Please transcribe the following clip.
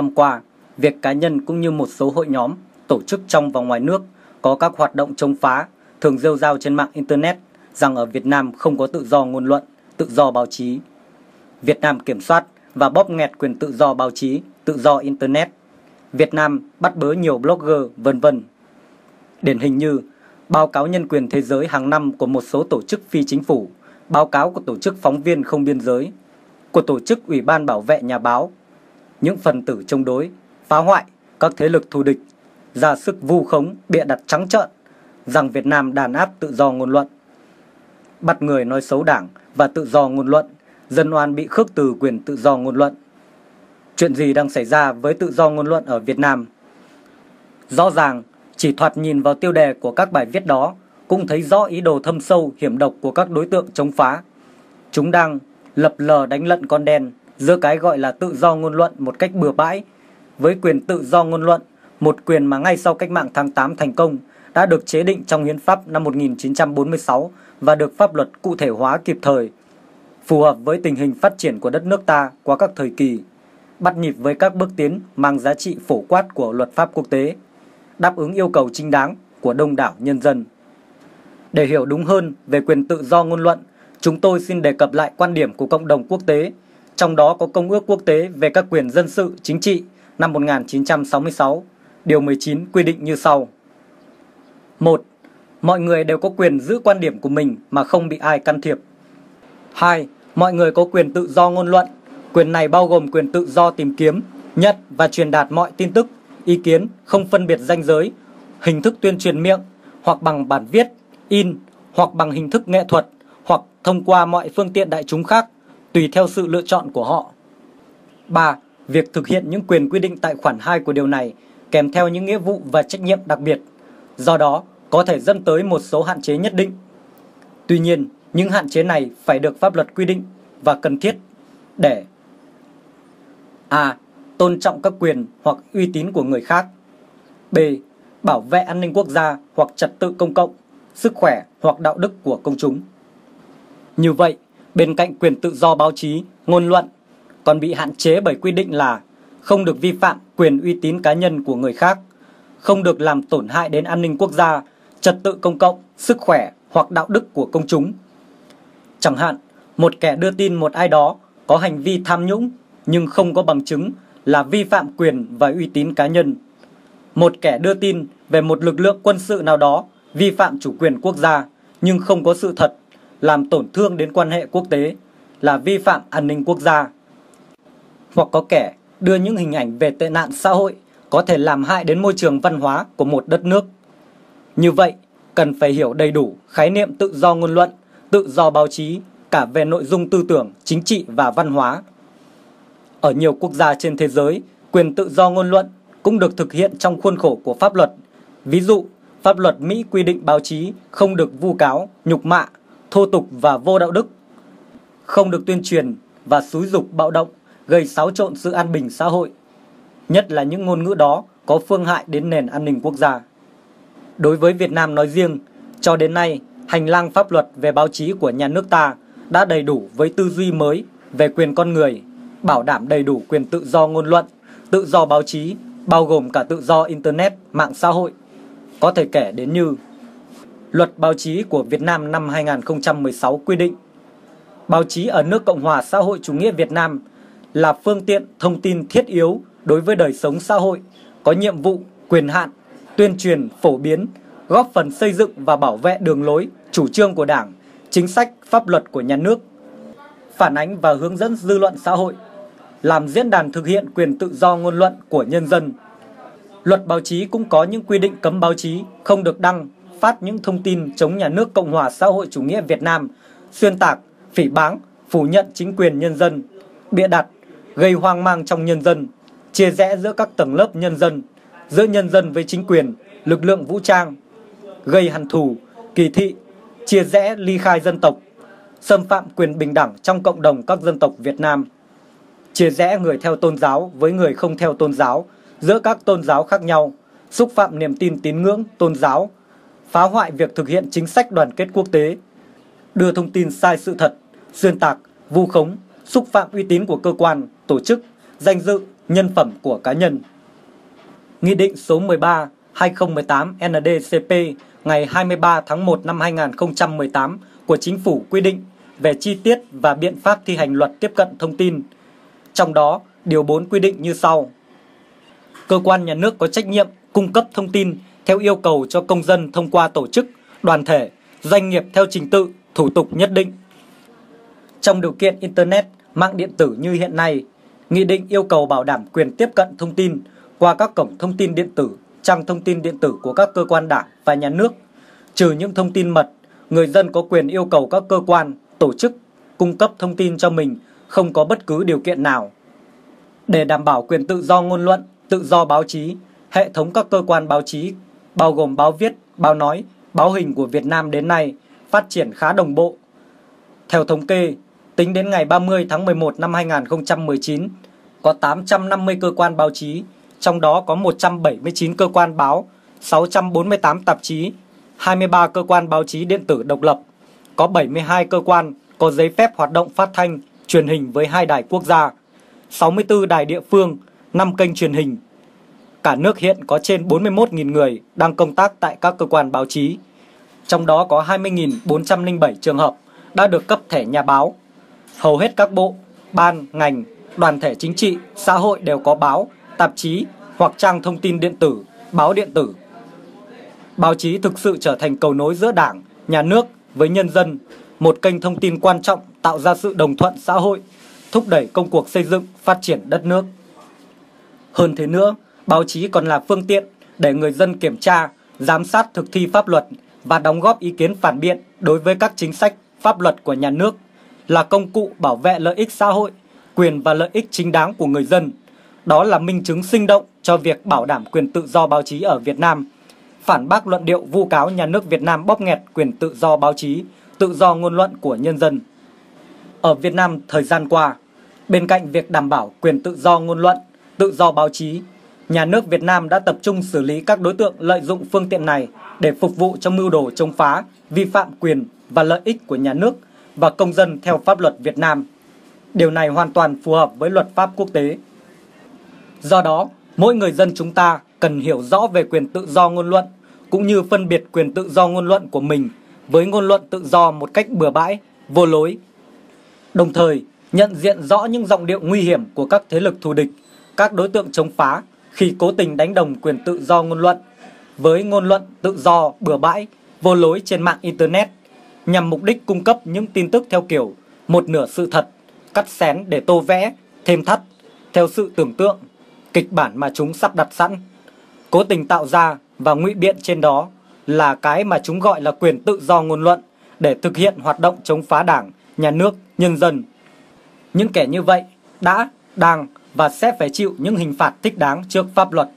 Năm qua, việc cá nhân cũng như một số hội nhóm, tổ chức trong và ngoài nước có các hoạt động chống phá thường rêu rao trên mạng Internet rằng ở Việt Nam không có tự do ngôn luận, tự do báo chí. Việt Nam kiểm soát và bóp nghẹt quyền tự do báo chí, tự do Internet. Việt Nam bắt bớ nhiều blogger, vân vân. Điển hình như báo cáo nhân quyền thế giới hàng năm của một số tổ chức phi chính phủ, báo cáo của tổ chức Phóng viên Không Biên Giới, của tổ chức Ủy ban Bảo vệ Nhà báo, những phần tử chống đối, phá hoại, các thế lực thù địch, ra sức vu khống, bịa đặt trắng trợn rằng Việt Nam đàn áp tự do ngôn luận. Bắt người nói xấu Đảng và tự do ngôn luận, dân oan bị khước từ quyền tự do ngôn luận. Chuyện gì đang xảy ra với tự do ngôn luận ở Việt Nam? Rõ ràng, chỉ thoạt nhìn vào tiêu đề của các bài viết đó cũng thấy rõ ý đồ thâm sâu hiểm độc của các đối tượng chống phá. Chúng đang lập lờ đánh lận con đen giữa cái gọi là tự do ngôn luận một cách bừa bãi với quyền tự do ngôn luận, một quyền mà ngay sau Cách mạng tháng 8 thành công đã được chế định trong Hiến pháp năm 1946 và được pháp luật cụ thể hóa kịp thời, phù hợp với tình hình phát triển của đất nước ta qua các thời kỳ, bắt nhịp với các bước tiến mang giá trị phổ quát của luật pháp quốc tế, đáp ứng yêu cầu chính đáng của đông đảo nhân dân. Để hiểu đúng hơn về quyền tự do ngôn luận, chúng tôi xin đề cập lại quan điểm của cộng đồng quốc tế, trong đó có Công ước Quốc tế về các quyền dân sự chính trị năm 1966, điều 19 quy định như sau. 1. Mọi người đều có quyền giữ quan điểm của mình mà không bị ai can thiệp. 2. Mọi người có quyền tự do ngôn luận. Quyền này bao gồm quyền tự do tìm kiếm, nhận và truyền đạt mọi tin tức, ý kiến không phân biệt ranh giới, hình thức tuyên truyền miệng hoặc bằng bản viết, in hoặc bằng hình thức nghệ thuật hoặc thông qua mọi phương tiện đại chúng khác tùy theo sự lựa chọn của họ. 3. Việc thực hiện những quyền quy định tại khoản 2 của điều này kèm theo những nghĩa vụ và trách nhiệm đặc biệt, do đó có thể dẫn tới một số hạn chế nhất định. Tuy nhiên, những hạn chế này phải được pháp luật quy định và cần thiết để a. Tôn trọng các quyền hoặc uy tín của người khác, b. Bảo vệ an ninh quốc gia hoặc trật tự công cộng, sức khỏe hoặc đạo đức của công chúng. Như vậy, bên cạnh quyền tự do báo chí, ngôn luận còn bị hạn chế bởi quy định là không được vi phạm quyền uy tín cá nhân của người khác, không được làm tổn hại đến an ninh quốc gia, trật tự công cộng, sức khỏe hoặc đạo đức của công chúng. Chẳng hạn, một kẻ đưa tin một ai đó có hành vi tham nhũng nhưng không có bằng chứng là vi phạm quyền và uy tín cá nhân. Một kẻ đưa tin về một lực lượng quân sự nào đó vi phạm chủ quyền quốc gia nhưng không có sự thật, làm tổn thương đến quan hệ quốc tế là vi phạm an ninh quốc gia. Hoặc có kẻ đưa những hình ảnh về tệ nạn xã hội có thể làm hại đến môi trường văn hóa của một đất nước. Như vậy, cần phải hiểu đầy đủ khái niệm tự do ngôn luận, tự do báo chí cả về nội dung tư tưởng, chính trị và văn hóa. Ở nhiều quốc gia trên thế giới, quyền tự do ngôn luận cũng được thực hiện trong khuôn khổ của pháp luật. Ví dụ, pháp luật Mỹ quy định báo chí không được vu cáo, nhục mạ, thô tục và vô đạo đức, không được tuyên truyền và xúi dục bạo động, gây xáo trộn sự an bình xã hội, nhất là những ngôn ngữ đó có phương hại đến nền an ninh quốc gia. Đối với Việt Nam nói riêng, cho đến nay, hành lang pháp luật về báo chí của nhà nước ta đã đầy đủ với tư duy mới về quyền con người, bảo đảm đầy đủ quyền tự do ngôn luận, tự do báo chí, bao gồm cả tự do Internet, mạng xã hội. Có thể kể đến như Luật Báo chí của Việt Nam năm 2016 quy định báo chí ở nước Cộng hòa xã hội chủ nghĩa Việt Nam là phương tiện thông tin thiết yếu đối với đời sống xã hội, có nhiệm vụ, quyền hạn, tuyên truyền, phổ biến, góp phần xây dựng và bảo vệ đường lối, chủ trương của Đảng, chính sách, pháp luật của nhà nước, phản ánh và hướng dẫn dư luận xã hội, làm diễn đàn thực hiện quyền tự do ngôn luận của nhân dân. Luật báo chí cũng có những quy định cấm báo chí không được đăng, phát những thông tin chống nhà nước Cộng hòa xã hội chủ nghĩa Việt Nam, xuyên tạc, phỉ báng, phủ nhận chính quyền nhân dân, bịa đặt, gây hoang mang trong nhân dân, chia rẽ giữa các tầng lớp nhân dân, giữa nhân dân với chính quyền, lực lượng vũ trang, gây hằn thù, kỳ thị, chia rẽ ly khai dân tộc, xâm phạm quyền bình đẳng trong cộng đồng các dân tộc Việt Nam, chia rẽ người theo tôn giáo với người không theo tôn giáo, giữa các tôn giáo khác nhau, xúc phạm niềm tin tín ngưỡng tôn giáo, phá hoại việc thực hiện chính sách đoàn kết quốc tế, đưa thông tin sai sự thật, xuyên tạc, vu khống, xúc phạm uy tín của cơ quan, tổ chức, danh dự, nhân phẩm của cá nhân. Nghị định số 13/2018/NDCP ngày 23 tháng 1 năm 2018 của Chính phủ quy định về chi tiết và biện pháp thi hành luật tiếp cận thông tin. Trong đó, điều 4 quy định như sau. Cơ quan nhà nước có trách nhiệm cung cấp thông tin theo yêu cầu cho công dân thông qua tổ chức, đoàn thể, doanh nghiệp theo trình tự, thủ tục nhất định. Trong điều kiện Internet, mạng điện tử như hiện nay, Nghị định yêu cầu bảo đảm quyền tiếp cận thông tin qua các cổng thông tin điện tử, trang thông tin điện tử của các cơ quan đảng và nhà nước. Trừ những thông tin mật, người dân có quyền yêu cầu các cơ quan, tổ chức cung cấp thông tin cho mình không có bất cứ điều kiện nào. Để đảm bảo quyền tự do ngôn luận, tự do báo chí, hệ thống các cơ quan báo chí, bao gồm báo viết, báo nói, báo hình của Việt Nam đến nay phát triển khá đồng bộ. Theo thống kê, tính đến ngày 30 tháng 11 năm 2019, có 850 cơ quan báo chí, trong đó có 179 cơ quan báo, 648 tạp chí, 23 cơ quan báo chí điện tử độc lập, có 72 cơ quan có giấy phép hoạt động phát thanh, truyền hình với 2 đài quốc gia, 64 đài địa phương, 5 kênh truyền hình. Cả nước hiện có trên 41.000 người đang công tác tại các cơ quan báo chí, trong đó có 20.407 trường hợp đã được cấp thẻ nhà báo. Hầu hết các bộ, ban, ngành, đoàn thể chính trị, xã hội đều có báo, tạp chí hoặc trang thông tin điện tử, báo điện tử. Báo chí thực sự trở thành cầu nối giữa Đảng, Nhà nước với nhân dân, một kênh thông tin quan trọng tạo ra sự đồng thuận xã hội, thúc đẩy công cuộc xây dựng, phát triển đất nước. Hơn thế nữa, báo chí còn là phương tiện để người dân kiểm tra, giám sát thực thi pháp luật và đóng góp ý kiến phản biện đối với các chính sách, pháp luật của nhà nước, là công cụ bảo vệ lợi ích xã hội, quyền và lợi ích chính đáng của người dân. Đó là minh chứng sinh động cho việc bảo đảm quyền tự do báo chí ở Việt Nam, phản bác luận điệu vu cáo nhà nước Việt Nam bóp nghẹt quyền tự do báo chí, tự do ngôn luận của nhân dân. Ở Việt Nam thời gian qua, bên cạnh việc đảm bảo quyền tự do ngôn luận, tự do báo chí, nhà nước Việt Nam đã tập trung xử lý các đối tượng lợi dụng phương tiện này để phục vụ cho mưu đồ chống phá, vi phạm quyền và lợi ích của nhà nước và công dân theo pháp luật Việt Nam. Điều này hoàn toàn phù hợp với luật pháp quốc tế. Do đó, mỗi người dân chúng ta cần hiểu rõ về quyền tự do ngôn luận cũng như phân biệt quyền tự do ngôn luận của mình với ngôn luận tự do một cách bừa bãi, vô lối. Đồng thời, nhận diện rõ những giọng điệu nguy hiểm của các thế lực thù địch, các đối tượng chống phá khi cố tình đánh đồng quyền tự do ngôn luận với ngôn luận tự do bừa bãi, vô lối trên mạng Internet nhằm mục đích cung cấp những tin tức theo kiểu một nửa sự thật, cắt xén để tô vẽ, thêm thắt theo sự tưởng tượng, kịch bản mà chúng sắp đặt sẵn, cố tình tạo ra và ngụy biện trên đó là cái mà chúng gọi là quyền tự do ngôn luận để thực hiện hoạt động chống phá Đảng, Nhà nước, nhân dân. Những kẻ như vậy đã, đang và sẽ phải chịu những hình phạt thích đáng trước pháp luật.